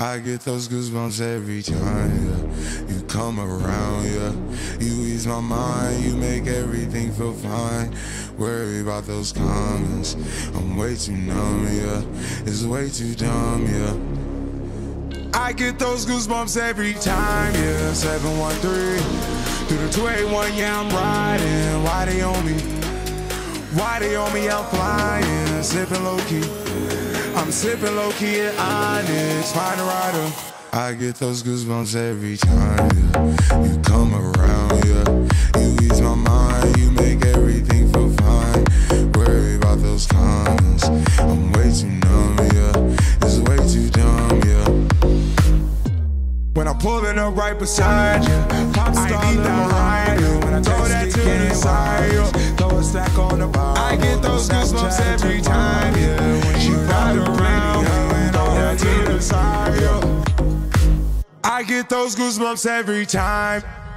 I get those goosebumps every time, yeah. You come around, yeah. You ease my mind, you make everything feel fine. Worry about those comments, I'm way too numb, yeah. It's way too dumb, yeah. I get those goosebumps every time, yeah. 713 through the 281, yeah, I'm riding. Why they on me? Why they on me? I'm flying, sipping low-key. I'm sipping low-key at Onyx, find a rider. I get those goosebumps every time, yeah. You come around, yeah. You ease my mind, you make everything feel fine. Worry about those comments, I'm way too numb, yeah. It's way too dumb, yeah. When I'm pulling up right beside you, pop star I need that behind you. When I throw that to the side, you throw a stack on the bar. I get those goosebumps every time, yeah. I get those goosebumps every time.